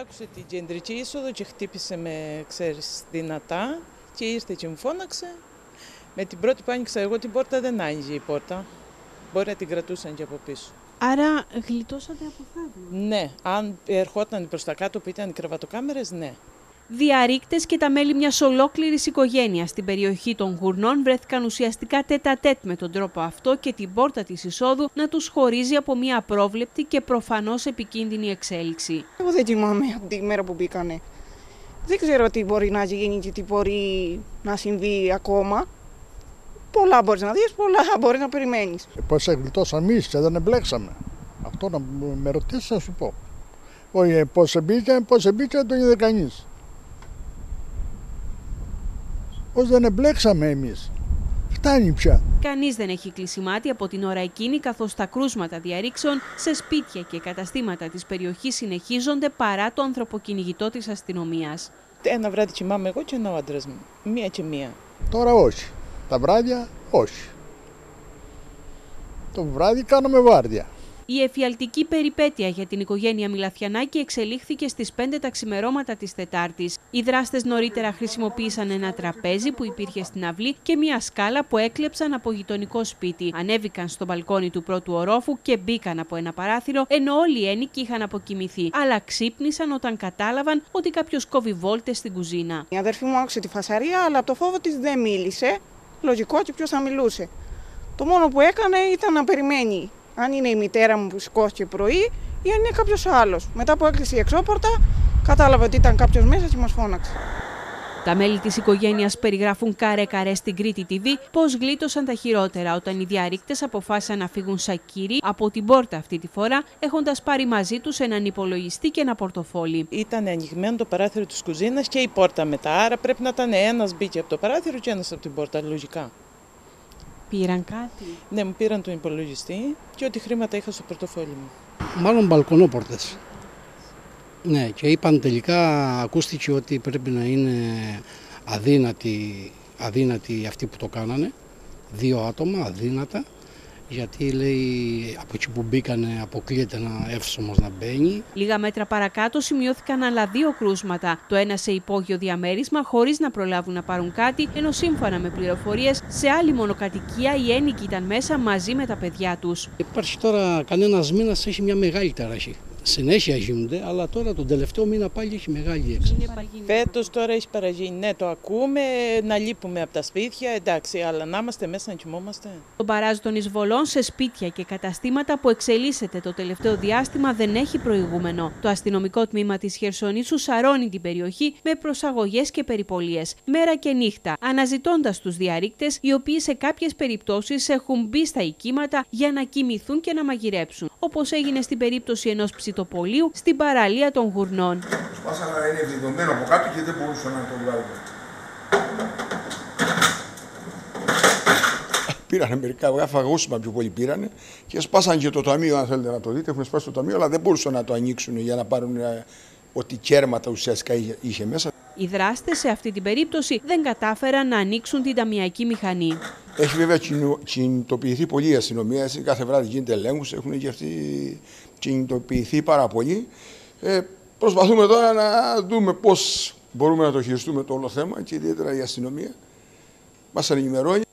Άκουσε την κεντρική είσοδο και χτύπησε με, ξέρεις, δυνατά και ήρθε και μου φώναξε. Με την πρώτη που άνοιξα εγώ την πόρτα, δεν άνοιγε η πόρτα. Μπορεί να την κρατούσαν και από πίσω. Άρα γλιτώσατε από θαύμα. Ναι, αν ερχόταν προς τα κάτω που ήταν οι κρεβατοκάμερες, ναι. Διαρρήκτες και τα μέλη μιας ολόκληρης οικογένειας στην περιοχή των Γουρνών βρέθηκαν ουσιαστικά τέτα-τέτ με τον τρόπο αυτό και την πόρτα της εισόδου να τους χωρίζει από μια απρόβλεπτη και προφανώς επικίνδυνη εξέλιξη. Εγώ δεν θυμάμαι από τη μέρα που μπήκανε. Δεν ξέρω τι μπορεί να γίνει και τι μπορεί να συμβεί ακόμα. Πολλά μπορεί να δεις, πολλά μπορεί να περιμένεις. Πώς εγκλειτώσαμε εμείς και δεν εμπλέξαμε. Αυτό να με ρωτήσεις να σου πω. Όχι πώς εμπήκε, δεν τον είδε κανείς. Πώς δεν εμπλέξαμε εμείς. Φτάνει πια. Κανείς δεν έχει κλεισιμάτη από την ώρα εκείνη, καθώς τα κρούσματα διαρρήξεων σε σπίτια και καταστήματα της περιοχής συνεχίζονται παρά το ανθρωποκυνηγητό της αστυνομίας. Ένα βράδυ κοιμάμαι εγώ και ένα ο άντρας μου. Μία και μία. Τώρα όχι. Τα βράδια όχι. Το βράδυ κάναμε βάρδια. Η εφιαλτική περιπέτεια για την οικογένεια Μιλαθιανάκη εξελίχθηκε στις 5 τα ξημερώματα της Τετάρτης. Οι δράστες νωρίτερα χρησιμοποίησαν ένα τραπέζι που υπήρχε στην αυλή και μια σκάλα που έκλεψαν από γειτονικό σπίτι. Ανέβηκαν στο μπαλκόνι του πρώτου ορόφου και μπήκαν από ένα παράθυρο, ενώ όλοι οι ένοικοι είχαν αποκοιμηθεί. Αλλά ξύπνησαν όταν κατάλαβαν ότι κάποιος κόβει βόλτες στην κουζίνα. Η αδερφή μου άκουσε τη φασαρία, αλλά από το φόβο της δεν μίλησε. Λογικό και ποιος θα μιλούσε. Το μόνο που έκανε ήταν να περιμένει αν είναι η μητέρα μου που σηκώθηκε πρωί ή αν είναι κάποιος άλλος. Μετά που έκλεισε η εξώπορτα, κατάλαβε ότι ήταν κάποιος μέσα και μας φώναξε. Τα μέλη της οικογένειας περιγράφουν καρέ-καρέ στην Κρήτη TV πως γλίτωσαν τα χειρότερα όταν οι διαρρήκτες αποφάσισαν να φύγουν σακύρι από την πόρτα αυτή τη φορά, έχοντας πάρει μαζί τους έναν υπολογιστή και ένα πορτοφόλι. Ήταν ανοιγμένο το παράθυρο της κουζίνας και η πόρτα μετά, άρα πρέπει να ήταν ένας μπήκε από το παράθυρο και ένας από την πόρτα, λογικά. Πήραν κάτι. Ναι, μου πήραν τον υπολογιστή και ό,τι χρήματα είχα στο πορτοφόλι μου. Μάλλον μπαλκονόπορτες. Ναι, και είπαν τελικά, ακούστηκε ότι πρέπει να είναι αδύνατοι αυτοί που το κάνανε, δύο άτομα αδύνατα, γιατί λέει από εκεί που μπήκανε αποκλείεται ένα εύσωμος να μπαίνει. Λίγα μέτρα παρακάτω σημειώθηκαν άλλα δύο κρούσματα, το ένα σε υπόγειο διαμέρισμα χωρίς να προλάβουν να πάρουν κάτι, ενώ σύμφωνα με πληροφορίες σε άλλη μονοκατοικία οι ένοικοι ήταν μέσα μαζί με τα παιδιά τους. Υπάρχει τώρα κανένας μήνας έχει μια μεγάλη ταραχή. Συνέχεια γίνονται, αλλά τώρα τον τελευταίο μήνα πάλι έχει μεγάλη έξαρση. Φέτος τώρα έχει παραγίνει. Ναι, το ακούμε, να λείπουμε από τα σπίτια, εντάξει, αλλά να είμαστε μέσα να κοιμόμαστε. Το παράζ των εισβολών σε σπίτια και καταστήματα που εξελίσσεται το τελευταίο διάστημα δεν έχει προηγούμενο. Το αστυνομικό τμήμα της Χερσονήσου σαρώνει την περιοχή με προσαγωγές και περιπολίες, μέρα και νύχτα, αναζητώντας τους διαρρήκτες, οι οποίοι σε κάποιες περιπτώσεις έχουν μπει στα οικίματα για να κοιμηθούν και να μαγειρέψουν, όπως έγινε στην περίπτωση ενός ψητοπολίου στην παραλία των Γουρνών. Σπάσανε να είναι ευλογημένο από κάτω και δεν μπορούσαν να το βγάλουν. Πήρανε μερικά γράφα γούσιμα πιο πολύ πήρανε και σπάσανε και το ταμείο, αν θέλετε να το δείτε, έχουν σπάσει το ταμείο, αλλά δεν μπορούσαν να το ανοίξουν για να πάρουν ό,τι κέρματα ουσιαστικά είχε μέσα. Οι δράστες σε αυτή την περίπτωση δεν κατάφεραν να ανοίξουν την ταμιακή μηχανή. Έχει βέβαια κινητοποιηθεί πολύ η αστυνομία, έτσι, κάθε βράδυ γίνεται ελέγχους, έχουν και αυτοί κινητοποιηθεί πάρα πολύ. Προσπαθούμε τώρα να δούμε πώς μπορούμε να το χειριστούμε το όλο θέμα και ιδιαίτερα η αστυνομία μας ενημερώνει.